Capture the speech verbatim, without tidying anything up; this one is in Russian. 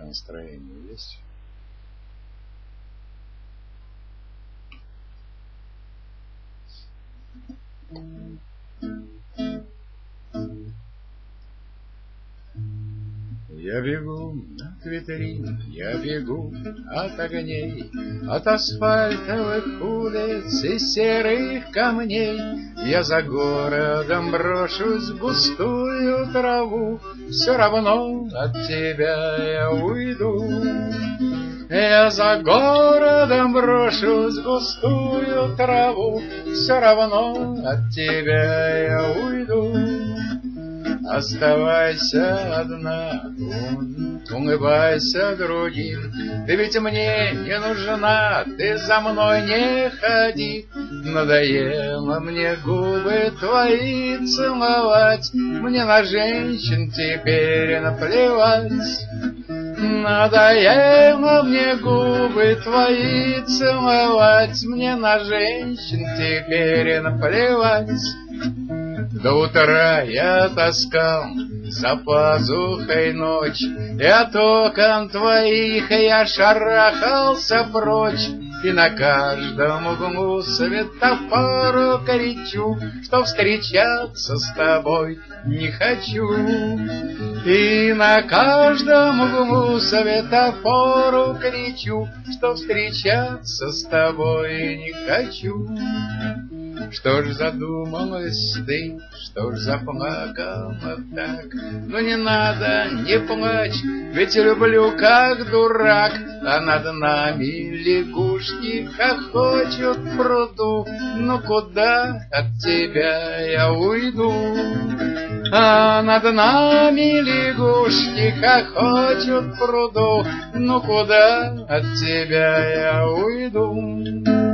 Хорошее настроение есть? Я бегу от витрин, я бегу от огней, от асфальтовых улиц и серых камней. Я за городом брошусь в густую траву, все равно от тебя я уйду. Я за городом брошусь в густую траву, все равно от тебя я уйду. Оставайся одна, улыбайся другим. Ты ведь мне не нужна, ты за мной не ходи. Надоело мне губы твои целовать, мне на женщин теперь наплевать. Надоело мне губы твои целовать, мне на женщин теперь наплевать. До утра я таскал за пазухой ночь, и от окон твоих я шарахался прочь, и на каждом углу светофору кричу, что встречаться с тобой не хочу. И на каждом углу светофору кричу, что встречаться с тобой не хочу. Что ж задумалась ты, что ж заплакала так? Ну не надо, не плачь, ведь люблю как дурак. А над нами лягушки хохочут в пруду, ну куда от тебя я уйду? А над нами лягушки хохочут в пруду, ну куда от тебя я уйду?